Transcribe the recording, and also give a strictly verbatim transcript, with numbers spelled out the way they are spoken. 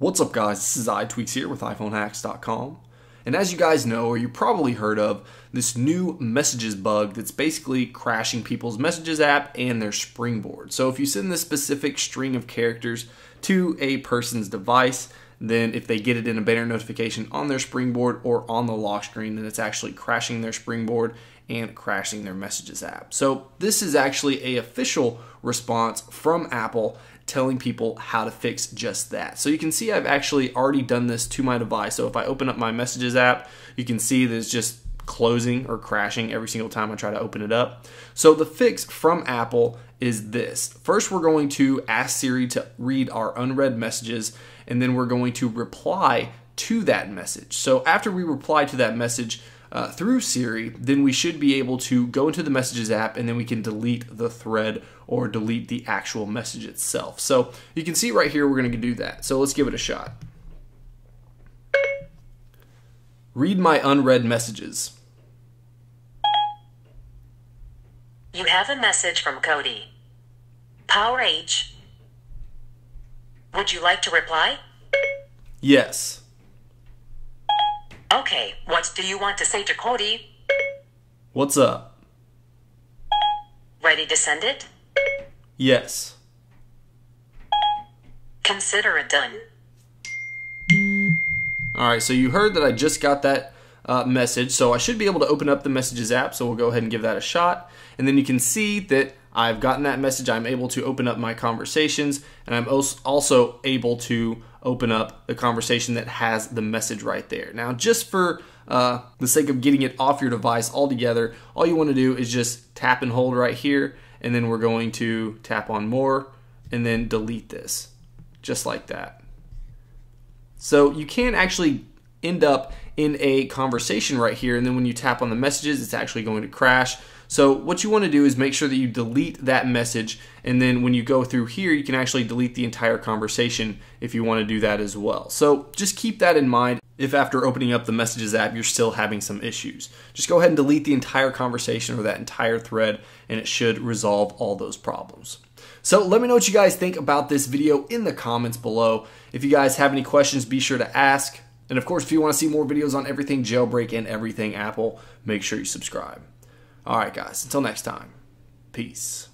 What's up guys, this is iTweaks here with iPhone hacks dot com, and as you guys know, or you probably heard of, this new Messages bug that's basically crashing people's Messages app and their Springboard. So if you send this specific string of characters to a person's device, then if they get it in a banner notification on their Springboard or on the lock screen, then it's actually crashing their Springboard and crashing their Messages app. So this is actually an official response from Apple telling people how to fix just that. So you can see I've actually already done this to my device. So if I open up my Messages app, you can see that it's just closing or crashing every single time I try to open it up. So the fix from Apple is this. First, we're going to ask Siri to read our unread messages, and then we're going to reply to that message. So after we reply to that message, Uh, through Siri, then we should be able to go into the Messages app, and then we can delete the thread or delete the actual message itself. So you can see right here we're going to do that. So let's give it a shot. Read my unread messages. You have a message from Cody. Power H. Would you like to reply? Yes. Okay, what do you want to say to Cody? What's up? Ready to send it? Yes. Consider it done. Alright, so you heard that I just got that uh, message, so I should be able to open up the Messages app, so we'll go ahead and give that a shot. And then you can see that I've gotten that message. I'm able to open up my conversations, and I'm also able to open up the conversation that has the message right there. Now, just for uh, the sake of getting it off your device altogether, all you want to do is just tap and hold right here, and then we're going to tap on more and then delete this, just like that. So you can actually end up in a conversation right here, and then when you tap on the messages, it's actually going to crash. So what you want to do is make sure that you delete that message, and then when you go through here, you can actually delete the entire conversation if you want to do that as well. So just keep that in mind if after opening up the Messages app you're still having some issues. Just go ahead and delete the entire conversation or that entire thread, and it should resolve all those problems. So let me know what you guys think about this video in the comments below. If you guys have any questions, be sure to ask. And of course, if you want to see more videos on everything jailbreak and everything Apple, make sure you subscribe. All right, guys, until next time, peace.